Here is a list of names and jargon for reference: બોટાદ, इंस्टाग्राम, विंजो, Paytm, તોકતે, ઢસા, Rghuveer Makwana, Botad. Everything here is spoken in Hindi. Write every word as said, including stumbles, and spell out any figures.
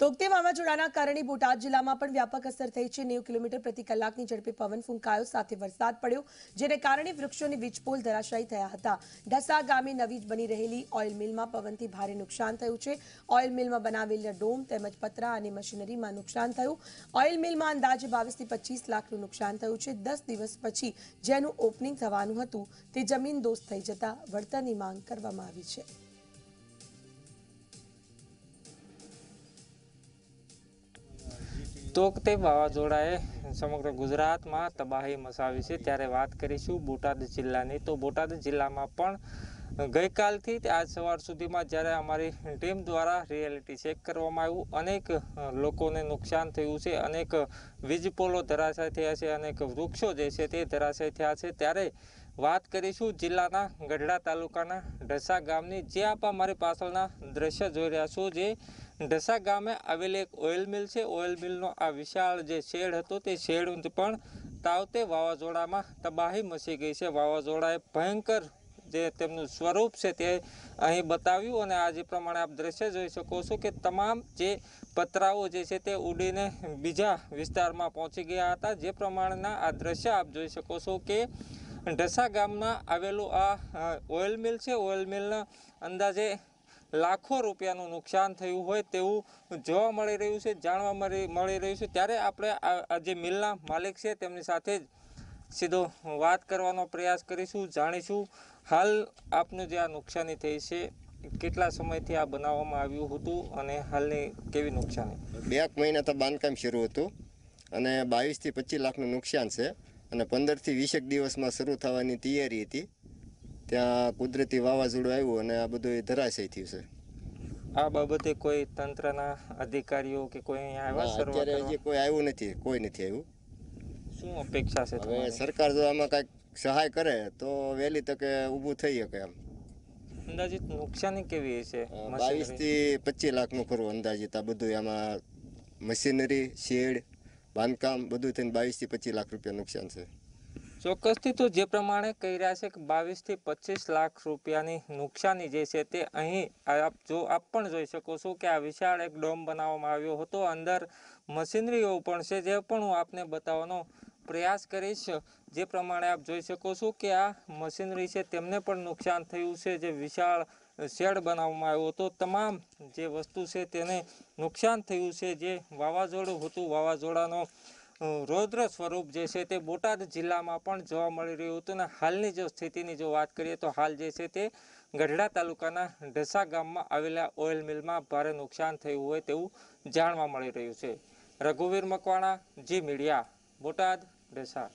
તોકતે વાવાઝોડાના કારણે બોટાદ જિલ્લામાં પણ વ્યાપક અસર થઈ છે। નેવું કિલોમીટર પ્રતિ કલાકની ઝડપે પવન ફૂંકાયો સાથે વરસાદ પડ્યો, જેને કારણે વૃક્ષોની વીજપોલ ધરાશાયી થયા હતા। ઢસા ગામે નવી બની રહેલી ઓઇલ મિલમાં પવનથી ભારે નુકસાન થયું છે। ઓઇલ મિલમાં બનાવેલા ડોમ તેમજ પતરા અને મશીનરીમાં નુકસાન થયું। ઓઇલ મિલમાં અંદાજે બાવીસ થી પચીસ લાખનું નુકસાન થયું છે। દસ દિવસ પછી જેનું ઓપનિંગ થવાનું હતું તે જમીન દોસ્ત થઈ જતા વળતરની માંગ કરવામાં આવી છે। तोकते वावाझोड़ाए समग्र गुजरात में तबाही मचावी छे, त्यारे बात करीशुं बोटाद जिल्लानी। तो बोटाद जिल्ला में पण गईकालथी आज सवार सुधीमां ज्यारे अमारी टीम द्वारा रियलिटी चेक करवामां आव्युं, अनेक लोकोने नुकसान थयुं छे, अनेक वीजपोलो धराशायी थया छे, अनेक वृक्षो जे छे ते धराशायी थया छे। त्यारे बात करीशुं जिल्लाना गढ़डा तालुकाना ढसा गामनी, जे आप अमारी पाछळना दृश्य जोई रह्या छो। जे ढसा गामे आवेल एक ऑयल मिल छे। ऑयल मिलनो आ विशाल जे शेड हतो ते शेड पण तावते वावाझोडामां तबाही मची गई छे। वावाझोडाए भयंकर जे तेमनुं स्वरूप छे ते अहीं बताव्युं अने आ जे प्रमाणे आप दृश्य जोई शको छो के तमाम जे पतराओ जे छे ते उडीने बीजा विस्तारमां पहोंची गया हता। जे प्रमाणेना आ दृश्य आप जोई शको छो के ढसा गाममां आवेलुं आ ऑयल मिल छे। ऑयल मिलना अंदाजे लाखों रुपयानु नुकसान थयुं होय तेवुं जोवा मळी रह्युं छे, जाणवा मळी रह्युं छे। त्यारे आपणे आ जे मिलना मालिक छे तेमनी साथे ज सीधो वात करवानो प्रयास करीशुं, जाणीशुं हाल आपने जे आ नुकसानी थई छे કેટલા સમયથી આ બનાવવામાં આવ્યું હતું અને હાલની કેવી नुकसानी। બે મહિનાથી બાંધકામ શરૂ હતું અને બાવીસ થી પચીસ લાખનું નુકસાન છે અને પંદર થી વીસ દિવસમાં શરૂ થવાની તૈયારી હતી। ત્યાં કુદરતી વાવાઝોડું આવ્યું અને આ બધું ધરાશાય થયું છે। આ બાબતે કોઈ તંત્રના અધિકારીઓ કે કોઈ અહીંયા આવ્યા સર્વે કરવા? કોઈ આવ્યું નથી, કોઈ નથી આવ્યું। શું અપેક્ષા છે તમારી? સરકાર જો આમાં કંઈક સહાય કરે તો વહેલી તકે ઊભું થઈ શકે એમ। અંદાજિત નુકસાની કેવી છે? બાવીસ થી પચીસ લાખનું ખરું અંદાજિત। આ બધું આમાં મશીનરી, શેડ, बांधकाम बधु थईने बावीस थी पच्चीस लाख रुपया नुकसान छे। चोक्कसथी तो जे प्रमाणे कही रह्या छे के बावीस थी पच्चीस लाख रुपयानी नुकसानी जे छे ते अहीं आप जो आप पण जोई शको छो के आ विशाल एक डोम बनाववामां आव्यो हतो। अंदर मशीनरीओ पण छे, जे पण हुं आपने बताववानो प्रयास करीश। जे प्रमाणे आप जोई शको छो के आ मशीनरी छे तेमने पण नुकसान थयुं छे। जे विशाल शेड बनाववामां आव्यो हतो, तमाम जे वस्तु छे तेने नुकसान थयुं छे। जे वावाझोडुं हतुं, वावाझोडानो रौद्र स्वरूप जे छे ते बोटाद जिल्लामां पण जोवा मळी रह्युं हतुं। हालनी जो स्थितिनी जो वात करीए तो हाल जे छे ते गढ़डा तालुकाना ढसा गाममां आवेला ऑयल मिलमां भारे नुकसान थयुं होय तेवुं जाणवा मळी रह्युं छे। रघुवीर मकवाणा, जी मीडिया, बोटाद, ढसा।